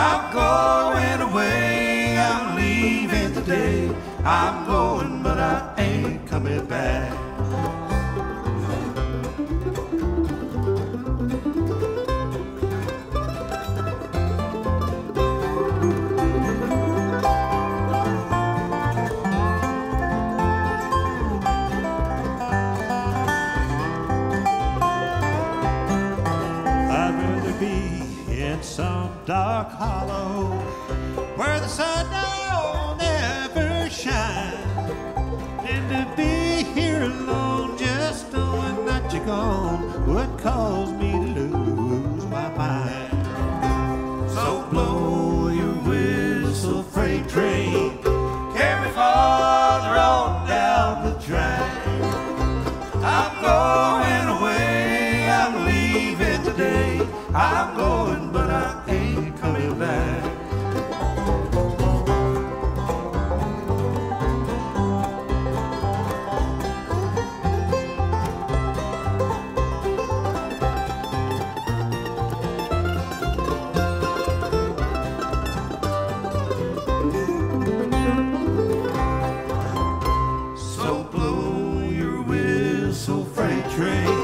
I'm going away, I'm leaving today. I'm going, but I ain't coming back. Some dark hollow where the sun don't ever shine, and to be here alone just knowing that you're gone would cause me to lose my mind. So blow your whistle, freight train, carry farther on down the track. I'm going away, I'm leaving today. I'm going, but I ain't coming back. So blow your whistle, freight train.